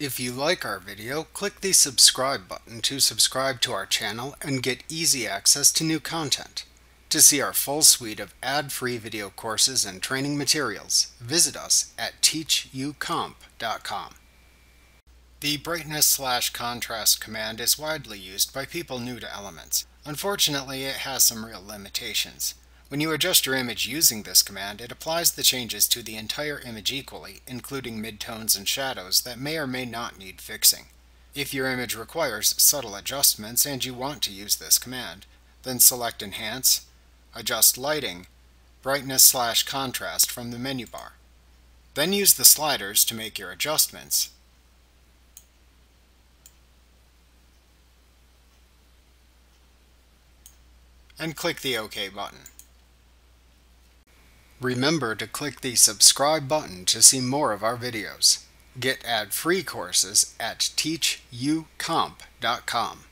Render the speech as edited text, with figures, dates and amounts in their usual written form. If you like our video, click the subscribe button to subscribe to our channel and get easy access to new content. To see our full suite of ad-free video courses and training materials, visit us at TeachUComp.com. The brightness/contrast command is widely used by people new to Elements. Unfortunately, it has some real limitations. When you adjust your image using this command, it applies the changes to the entire image equally, including midtones and shadows that may or may not need fixing. If your image requires subtle adjustments and you want to use this command, then select Enhance, Adjust Lighting, Brightness/Contrast from the menu bar. Then use the sliders to make your adjustments. And click the OK button. Remember to click the subscribe button to see more of our videos. Get ad-free courses at TeachUComp.com.